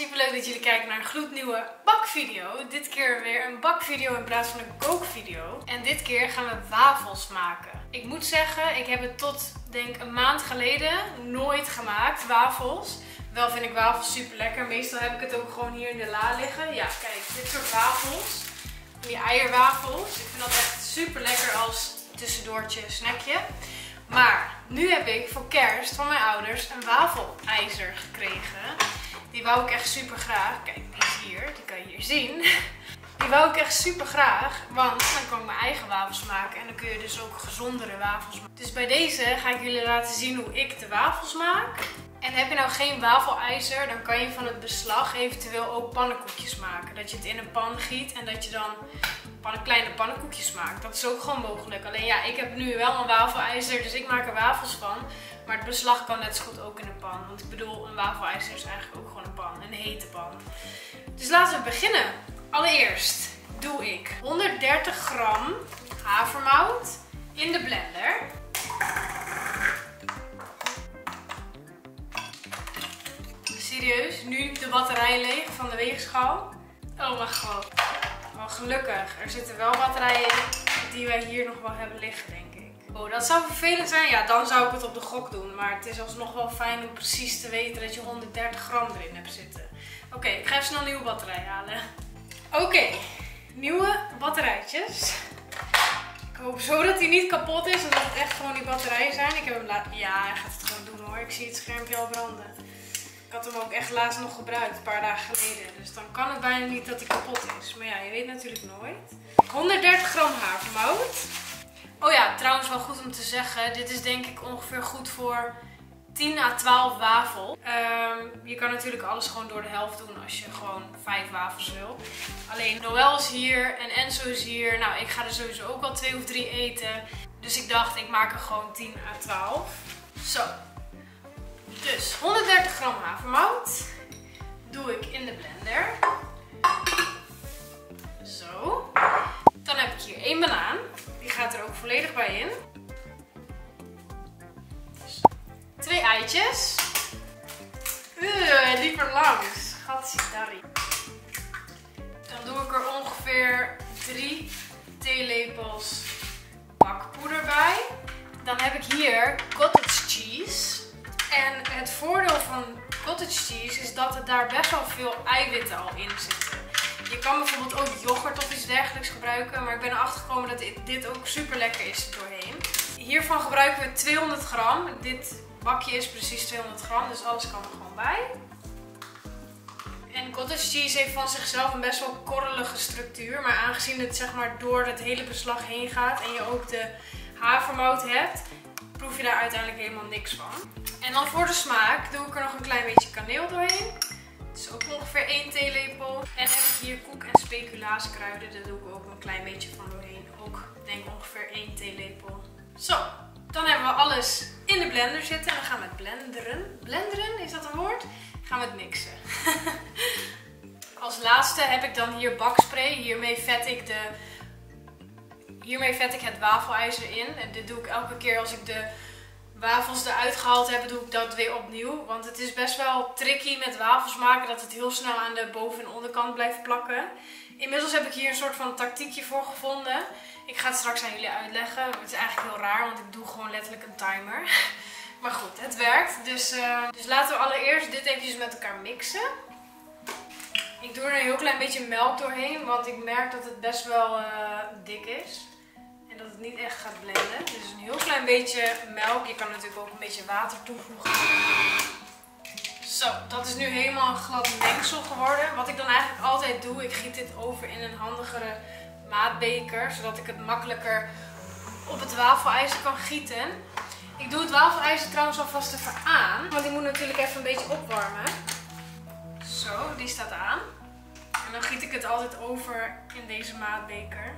superleuk dat jullie kijken naar een gloednieuwe bakvideo. Dit keer weer een bakvideo in plaats van een kookvideo. En dit keer gaan we wafels maken. Ik moet zeggen, ik heb het tot denk een maand geleden nooit gemaakt, wafels. Wel vind ik wafels super lekker. Meestal heb ik het ook gewoon hier in de la liggen. Ja, kijk, dit soort wafels. Die eierwafels. Ik vind dat echt super lekker als tussendoortje snackje. Maar nu heb ik voor kerst van mijn ouders een wafelijzer gekregen. Die wou ik echt super graag. Kijk, die is hier. Die kan je hier zien. Die wou ik echt super graag. Want dan kan ik mijn eigen wafels maken. En dan kun je dus ook gezondere wafels maken. Dus bij deze ga ik jullie laten zien hoe ik de wafels maak. En heb je nou geen wafelijzer, dan kan je van het beslag eventueel ook pannenkoekjes maken. Dat je het in een pan giet en dat je dan kleine pannenkoekjes maakt. Dat is ook gewoon mogelijk. Alleen ja, ik heb nu wel een wafelijzer, dus ik maak er wafels van. Maar het beslag kan net zo goed ook in een pan. Want ik bedoel, een wafelijzer is eigenlijk ook gewoon een pan. Een hete pan. Dus laten we beginnen. Allereerst doe ik 130 gram havermout in de blender. Serieus, nu de batterij leeg van de weegschaal. Oh mijn god. Oh, gelukkig, er zitten wel batterijen in die wij hier nog wel hebben liggen, denk ik. Oh, dat zou vervelend zijn. Ja, dan zou ik het op de gok doen. Maar het is alsnog wel fijn om precies te weten dat je 130 gram erin hebt zitten. Oké, ik ga even snel een nieuwe batterij halen. Oké, nieuwe batterijtjes. Ik hoop zo dat hij niet kapot is en dat het echt gewoon die batterijen zijn. Ik heb hem laten... Ja, hij gaat het gewoon doen hoor. Ik zie het schermpje al branden. Ik had hem ook echt laatst nog gebruikt, een paar dagen geleden. Dus dan kan het bijna niet dat hij kapot is. Maar ja, je weet natuurlijk nooit. 130 gram havermout. Oh ja, trouwens wel goed om te zeggen. Dit is denk ik ongeveer goed voor 10 à 12 wafel. Je kan natuurlijk alles gewoon door de helft doen als je gewoon 5 wafels wil. Alleen Noël is hier en Enzo is hier. Nou, ik ga er sowieso ook wel 2 of 3 eten. Dus ik dacht, ik maak er gewoon 10 à 12. Zo. Dus 130 gram havermout doe ik in de blender. Zo. Dan heb ik hier 1 banaan. Die gaat er ook volledig bij in. 2 eitjes. Dieper langs. Gatsitari. Dan doe ik er ongeveer 3 theelepels bakpoeder bij. Dan heb ik hier cottage cheese. En het voordeel van cottage cheese is dat er daar best wel veel eiwitten al in zitten. Je kan bijvoorbeeld ook yoghurt of iets dergelijks gebruiken. Maar ik ben erachter gekomen dat dit ook super lekker is doorheen. Hiervan gebruiken we 200 gram. Dit bakje is precies 200 gram, dus alles kan er gewoon bij. En cottage cheese heeft van zichzelf een best wel korrelige structuur. Maar aangezien het zeg maar door het hele beslag heen gaat en je ook de havermout hebt, proef je daar uiteindelijk helemaal niks van. En dan voor de smaak doe ik er nog een klein beetje kaneel doorheen. Dat is ook ongeveer 1 theelepel. En heb ik hier koek- en speculaaskruiden. Daar doe ik ook een klein beetje van doorheen. Ook denk ongeveer 1 theelepel. Zo, dan hebben we alles in de blender zitten. En dan gaan we het blenderen. Blenderen, is dat een woord? Gaan we het mixen. Als laatste heb ik dan hier bakspray. Hiermee vet ik het wafelijzer in. En dit doe ik elke keer als ik de wafels eruit gehaald hebben, doe ik dat weer opnieuw. Want het is best wel tricky met wafels maken dat het heel snel aan de boven- en onderkant blijft plakken. Inmiddels heb ik hier een soort van tactiekje voor gevonden. Ik ga het straks aan jullie uitleggen. Het is eigenlijk heel raar, want ik doe gewoon letterlijk een timer. Maar goed, het werkt. Dus laten we allereerst dit eventjes met elkaar mixen. Ik doe er een heel klein beetje melk doorheen, want ik merk dat het best wel dik is. Dat het niet echt gaat blenden. Dus een heel klein beetje melk. Je kan natuurlijk ook een beetje water toevoegen. Zo, dat is nu helemaal een glad mengsel geworden. Wat ik dan eigenlijk altijd doe, ik giet dit over in een handigere maatbeker. Zodat ik het makkelijker op het wafelijzer kan gieten. Ik doe het wafelijzer trouwens alvast even aan. Want die moet natuurlijk even een beetje opwarmen. Zo, die staat aan. En dan giet ik het altijd over in deze maatbeker.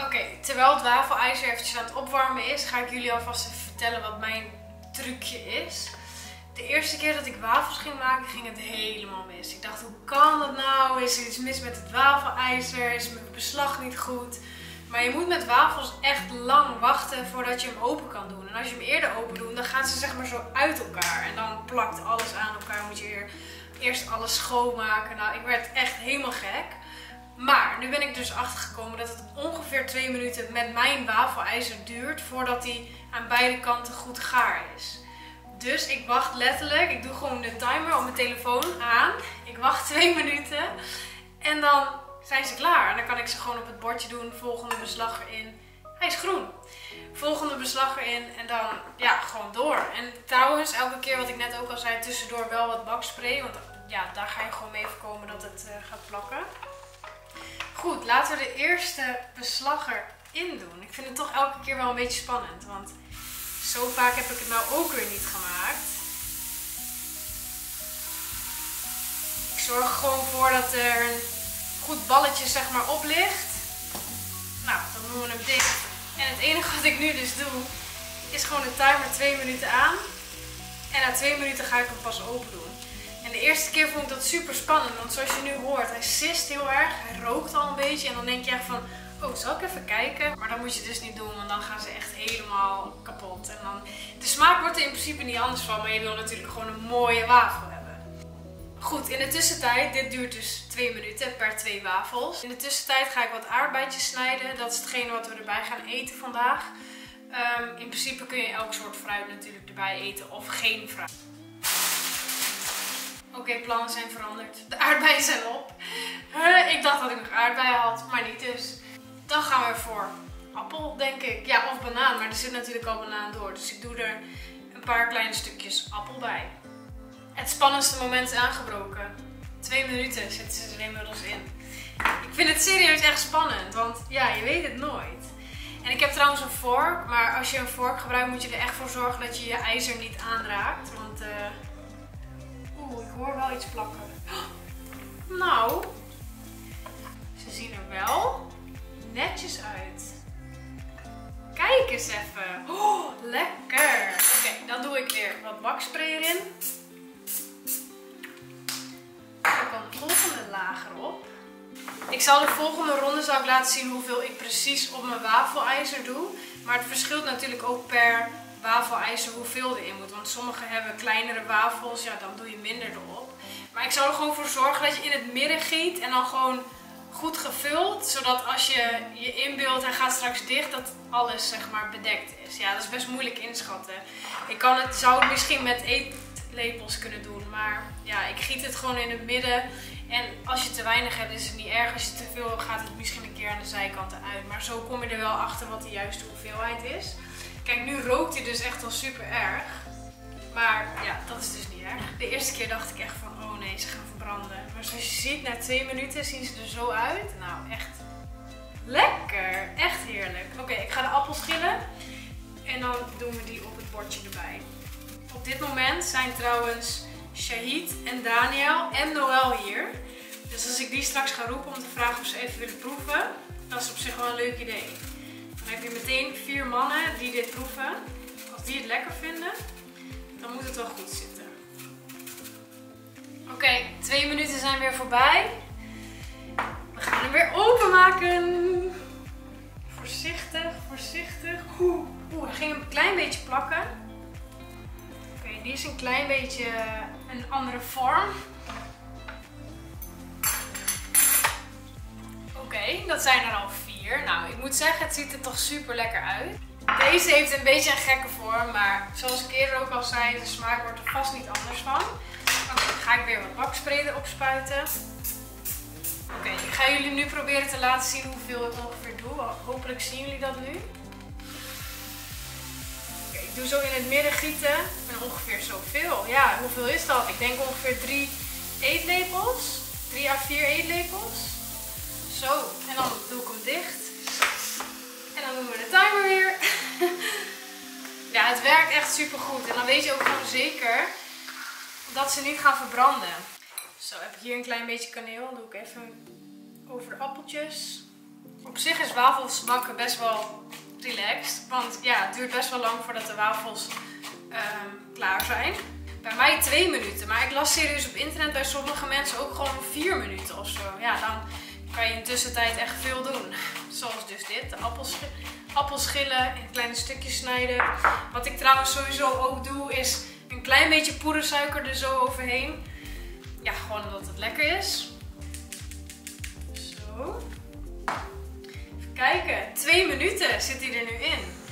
Oké, terwijl het wafelijzer eventjes aan het opwarmen is, ga ik jullie alvast even vertellen wat mijn trucje is. De eerste keer dat ik wafels ging maken, ging het helemaal mis. Ik dacht, hoe kan dat nou? Is er iets mis met het wafelijzer? Is mijn beslag niet goed? Maar je moet met wafels echt lang wachten voordat je hem open kan doen. En als je hem eerder open doet, dan gaan ze zeg maar zo uit elkaar. En dan plakt alles aan elkaar. Moet je weer eerst alles schoonmaken. Nou, ik werd echt helemaal gek. Maar nu ben ik dus achtergekomen dat het ongeveer 2 minuten met mijn wafelijzer duurt voordat hij aan beide kanten goed gaar is. Dus ik wacht letterlijk, ik doe gewoon de timer op mijn telefoon aan. Ik wacht 2 minuten en dan zijn ze klaar. En dan kan ik ze gewoon op het bordje doen, volgende beslag erin. Hij is groen. Volgende beslag erin en dan ja, gewoon door. En trouwens, elke keer wat ik net ook al zei, tussendoor wel wat bakspray. Want ja, daar ga je gewoon mee voorkomen dat het gaat plakken. Goed, laten we de eerste beslag erin doen. Ik vind het toch elke keer wel een beetje spannend, want zo vaak heb ik het nou ook weer niet gemaakt. Ik zorg er gewoon voor dat er een goed balletje zeg maar op ligt. Nou, dan doen we hem dicht. En het enige wat ik nu dus doe, is gewoon de timer 2 minuten aan. En na 2 minuten ga ik hem pas open doen. En de eerste keer vond ik dat super spannend, want zoals je nu hoort, hij sist heel erg, hij rookt al een beetje. En dan denk je echt van, oh, zal ik even kijken? Maar dat moet je dus niet doen, want dan gaan ze echt helemaal kapot. En dan, de smaak wordt er in principe niet anders van, maar je wil natuurlijk gewoon een mooie wafel hebben. Goed, in de tussentijd, dit duurt dus 2 minuten per 2 wafels. In de tussentijd ga ik wat aardbeidjes snijden, dat is hetgene wat we erbij gaan eten vandaag. In principe kun je elk soort fruit natuurlijk erbij eten of geen fruit. Oké, plannen zijn veranderd. De aardbeien zijn op. Ik dacht dat ik nog aardbeien had, maar niet dus. Dan gaan we voor appel, denk ik. Ja, of banaan, maar er zit natuurlijk al banaan door. Dus ik doe er een paar kleine stukjes appel bij. Het spannendste moment is aangebroken. 2 minuten zitten ze er inmiddels in. Ik vind het serieus echt spannend, want ja, je weet het nooit. En ik heb trouwens een vork, maar als je een vork gebruikt moet je er echt voor zorgen dat je je ijzer niet aanraakt. Want oeh, ik hoor wel iets plakken. Nou, ze zien er wel netjes uit. Kijk eens even. Oh, lekker. Oké, dan doe ik weer wat bakspray erin. Dan kan de volgende laag erop. Ik zal de volgende ronde laten zien hoeveel ik precies op mijn wafelijzer doe. Maar het verschilt natuurlijk ook per wafelijzer hoeveel erin moet. Want sommigen hebben kleinere wafels, ja, dan doe je minder erop. Maar ik zou er gewoon voor zorgen dat je in het midden giet en dan gewoon goed gevuld. Zodat als je je inbeeldt en gaat straks dicht, dat alles zeg maar bedekt is. Ja, dat is best moeilijk inschatten. Ik kan het, zou het misschien met eetlepels kunnen doen. Maar ja, ik giet het gewoon in het midden. En als je te weinig hebt is het niet erg. Als je te veel hebt gaat het misschien een keer aan de zijkanten uit. Maar zo kom je er wel achter wat de juiste hoeveelheid is. Kijk, nu rookt hij dus echt al super erg. Maar ja, dat is dus niet erg. De eerste keer dacht ik echt van, oh nee, ze gaan verbranden. Maar zoals je ziet, na 2 minuten zien ze er zo uit. Nou, echt lekker. Echt heerlijk. Oké, ik ga de appel schillen. En dan doen we die op het bordje erbij. Op dit moment zijn trouwens Shahid en Daniel en Noël hier. Dus als ik die straks ga roepen om te vragen of ze even willen proeven, dat is op zich wel een leuk idee. Dan heb je meteen 4 mannen die dit proeven. Als die het lekker vinden, dan moet het wel goed zitten. Oké, 2 minuten zijn weer voorbij. We gaan hem weer openmaken. Voorzichtig, voorzichtig. Oeh, hij ging hem een klein beetje plakken. Oké, die is een klein beetje een andere vorm. Oké, dat zijn er al 4. Nou, ik moet zeggen, het ziet er toch super lekker uit. Deze heeft een beetje een gekke vorm, maar zoals ik eerder ook al zei, de smaak wordt er vast niet anders van. Oké, dan ga ik weer wat bakspray erop spuiten. Oké, ik ga jullie nu proberen te laten zien hoeveel ik ongeveer doe. Hopelijk zien jullie dat nu. Oké, ik doe zo in het midden gieten en ongeveer zoveel. Ja, hoeveel is dat? Ik denk ongeveer 3 eetlepels. 3 à 4 eetlepels. Zo, en dan doe ik hem dicht. En dan doen we de timer weer. Ja, het werkt echt super goed. En dan weet je ook gewoon zeker dat ze niet gaan verbranden. Zo, heb ik hier een klein beetje kaneel. Dan doe ik even over de appeltjes. Op zich is wafels bakken best wel relaxed. Want ja, het duurt best wel lang voordat de wafels klaar zijn. Bij mij 2 minuten. Maar ik las serieus op internet bij sommige mensen ook gewoon 4 minuten of zo. Ja, dan kan je in de tussentijd echt veel doen. Zoals dus dit, de appelschillen in kleine stukjes snijden. Wat ik trouwens sowieso ook doe is een klein beetje poedersuiker er zo overheen. Ja, gewoon omdat het lekker is. Zo. Even kijken, 2 minuten zit hij er nu in.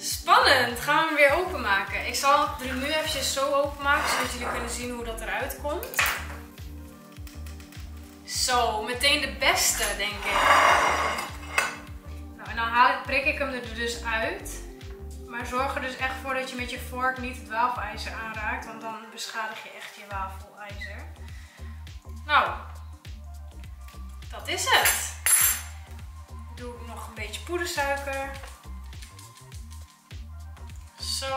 Spannend, gaan we hem weer openmaken. Ik zal het nu eventjes zo openmaken, zodat jullie kunnen zien hoe dat eruit komt. Zo, meteen de beste, denk ik. Nou, en dan prik ik hem er dus uit. Maar zorg er dus echt voor dat je met je vork niet het wafelijzer aanraakt, want dan beschadig je echt je wafelijzer. Nou, dat is het. Doe ik nog een beetje poedersuiker. Zo.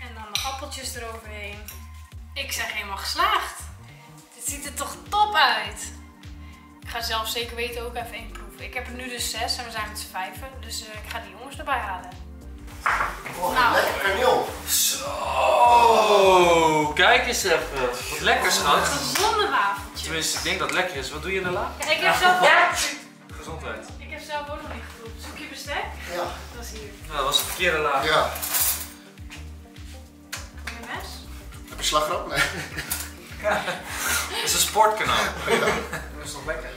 En dan de appeltjes eroverheen. Ik zeg helemaal geslaagd. Dit ziet er toch top uit. Ik ga zelf zeker weten ook even 1 proeven. Ik heb er nu dus 6 en we zijn met z'n 5. Dus ik ga die jongens erbij halen. Oh, nou, lekker joh. Zo. Kijk eens even. Wat lekker schat. Een gezonde wafeltje. Tenminste, ik denk dat het lekker is. Wat doe je in de la? Ja, ik heb zelf ook... Ja. Gezondheid. Ik heb zelf ook nog niet geproefd. Zoek je bestek? Ja. Dat is hier. Nou, dat was de verkeerde la. Ja. Heb je een mes? Heb je slagroom? Nee. Ja. Dat is een sportkanaal. Ja. Dat is nog lekker.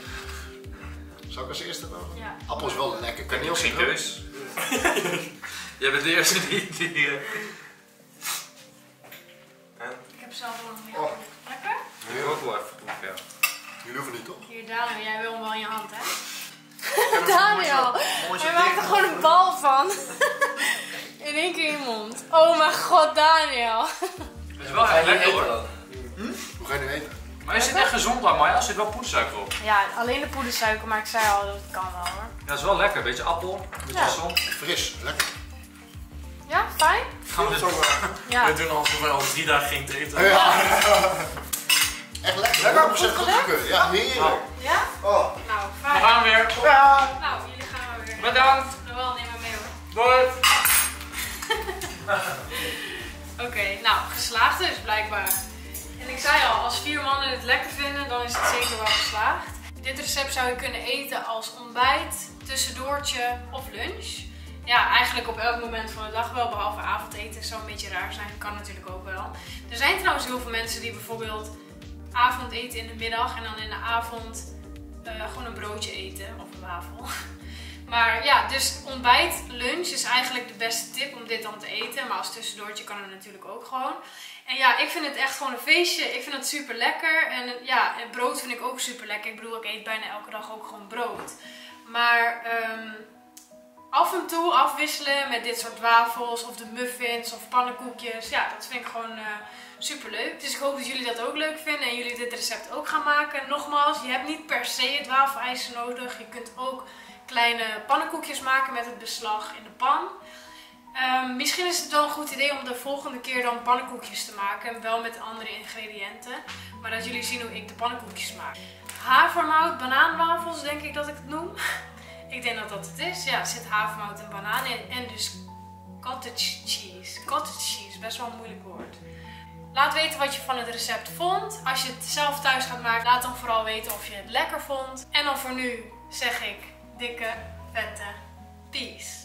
Zou ik als eerste proeven? Ja. Appel is wel lekker. Kan heel geen keus. Jij bent de eerste die... Ik heb zelf wel nog meer. Oh. Lekker? Jullie ook wel even proeven, ja. Jullie hoeven niet, toch? Hier, Daniel, jij wil hem wel in je hand, hè? Daniel, hij maakt er gewoon een bal van. In 1 keer in je mond. Oh mijn god, Daniel. Het is wel echt lekker hoor. Hoe ga je nu eten? Maar je zit echt gezond aan, Maya. Er zit wel poedersuiker op. Ja, alleen de poedersuiker, maar ik zei al, dat kan wel hoor. Ja, dat is wel lekker. Beetje appel, beetje zon. Fris, lekker. Ja, fijn? Gaan we dit doen? Ja. We doen al 3 dagen geen te eten. Ja. Echt lekker. Lekker opgezet koken. Ja, heerlijk. Ja? Oh. Nou, fijn. We gaan weer. Ja. Nou, jullie gaan weer. Bedankt. Noël, neem maar mee hoor. Doei. Oké, nou, geslaagd dus blijkbaar. En ik zei al, als 4 mannen het lekker vinden, dan is het zeker wel geslaagd. Dit recept zou je kunnen eten als ontbijt, tussendoortje of lunch. Ja, eigenlijk op elk moment van de dag wel, behalve avondeten. Zou een beetje raar zijn, kan natuurlijk ook wel. Er zijn trouwens heel veel mensen die bijvoorbeeld avond eten in de middag en dan in de avond gewoon een broodje eten of een wafel. Maar ja, dus ontbijt, lunch is eigenlijk de beste tip om dit dan te eten. Maar als tussendoortje kan het natuurlijk ook gewoon. En ja, ik vind het echt gewoon een feestje. Ik vind het super lekker. En ja, en brood vind ik ook super lekker. Ik bedoel, ik eet bijna elke dag ook gewoon brood. Maar af en toe afwisselen met dit soort wafels of de muffins of pannenkoekjes. Ja, dat vind ik gewoon super leuk. Dus ik hoop dat jullie dat ook leuk vinden en jullie dit recept ook gaan maken. Nogmaals, je hebt niet per se het wafelijzer nodig. Je kunt ook kleine pannenkoekjes maken met het beslag in de pan. Misschien is het wel een goed idee om de volgende keer dan pannenkoekjes te maken. Wel met andere ingrediënten. Maar dat jullie zien hoe ik de pannenkoekjes maak. Havermout, banaanwafels denk ik dat ik het noem. Ik denk dat dat het is. Ja, er zit havermout en banaan in. En dus cottage cheese. Cottage cheese, best wel een moeilijk woord. Laat weten wat je van het recept vond. Als je het zelf thuis gaat maken, laat dan vooral weten of je het lekker vond. En dan voor nu zeg ik dikke, vette peace.